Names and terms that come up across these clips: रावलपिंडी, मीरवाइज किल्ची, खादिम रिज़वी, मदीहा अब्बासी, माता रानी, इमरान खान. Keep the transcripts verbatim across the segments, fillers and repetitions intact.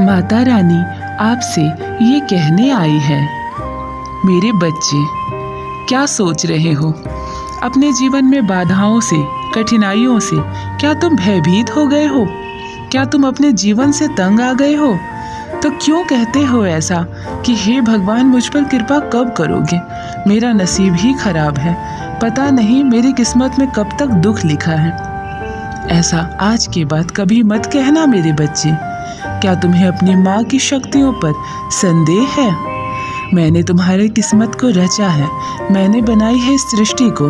माता रानी आपसे ये कहने आई है, मेरे बच्चे क्या सोच रहे हो? अपने जीवन में बाधाओं से, कठिनाइयों से क्या तुम भयभीत हो गए हो? क्या तुम अपने जीवन से तंग आ गए हो? तो क्यों कहते हो ऐसा कि हे भगवान मुझ पर कृपा कब करोगे, मेरा नसीब ही खराब है, पता नहीं मेरी किस्मत में कब तक दुख लिखा है। ऐसा आज के बाद कभी मत कहना मेरे बच्चे। क्या तुम्हें अपनी माँ की शक्तियों पर संदेह है? मैंने तुम्हारी किस्मत को रचा है, मैंने बनाई है इस सृष्टि को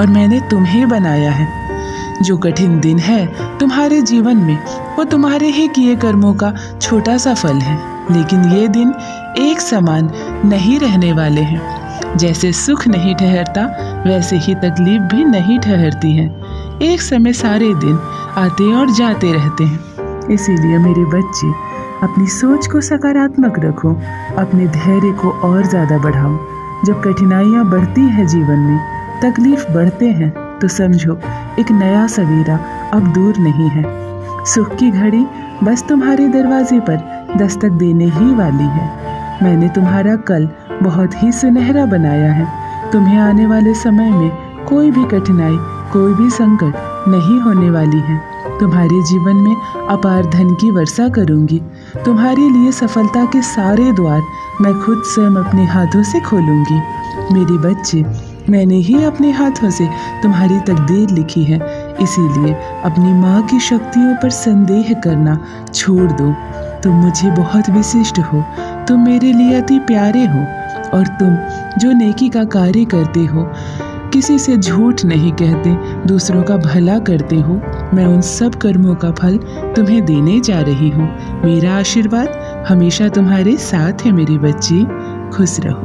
और मैंने तुम्हें बनाया है। जो कठिन दिन है तुम्हारे जीवन में वो तुम्हारे ही किए कर्मों का छोटा सा फल है, लेकिन ये दिन एक समान नहीं रहने वाले हैं। जैसे सुख नहीं ठहरता वैसे ही तकलीफ भी नहीं ठहरती है। एक समय सारे दिन आते और जाते रहते हैं। इसीलिए मेरे बच्चे अपनी सोच को सकारात्मक रखो, अपने धैर्य को और ज़्यादा बढ़ाओ। जब कठिनाइयाँ बढ़ती हैं जीवन में, तकलीफ बढ़ते हैं, तो समझो एक नया सवेरा अब दूर नहीं है। सुख की घड़ी बस तुम्हारे दरवाजे पर दस्तक देने ही वाली है। मैंने तुम्हारा कल बहुत ही सुनहरा बनाया है। तुम्हें आने वाले समय में कोई भी कठिनाई, कोई भी संकट नहीं होने वाली है। तुम्हारे जीवन में अपार धन की वर्षा करूंगी। तुम्हारे लिए सफलता के सारे द्वार मैं खुद स्वयं अपने हाथों से खोलूंगी। मेरे बच्चे, मैंने ही अपने हाथों से तुम्हारी तकदीर लिखी है। इसीलिए अपनी माँ की शक्तियों पर संदेह करना छोड़ दो। तुम मुझे बहुत विशिष्ट हो, तुम मेरे लिए अति प्यारे हो और तुम जो नेकी का कार्य करते हो, किसी से झूठ नहीं कहते, दूसरों का भला करते हो, मैं उन सब कर्मों का फल तुम्हें देने जा रही हूँ। मेरा आशीर्वाद हमेशा तुम्हारे साथ है मेरे बच्चे। खुश रहो।